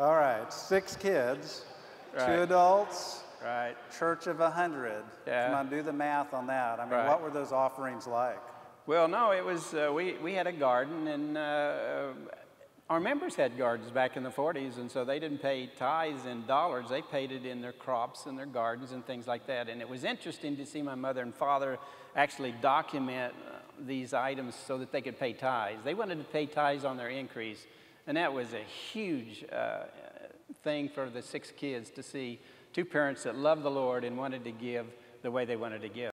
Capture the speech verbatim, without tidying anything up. All right, six kids, right. two adults, right. church of one hundred. Yeah. Come on, do the math on that. I mean, right. what were those offerings like? Well, no, it was, uh, we, we had a garden, and uh, our members had gardens back in the forties, and so they didn't pay tithes in dollars. They paid it in their crops and their gardens and things like that. And it was interesting to see my mother and father actually document these items so that they could pay tithes. They wanted to pay tithes on their increase, and that was a huge uh, thing for the six kids to see two parents that loved the Lord and wanted to give the way they wanted to give.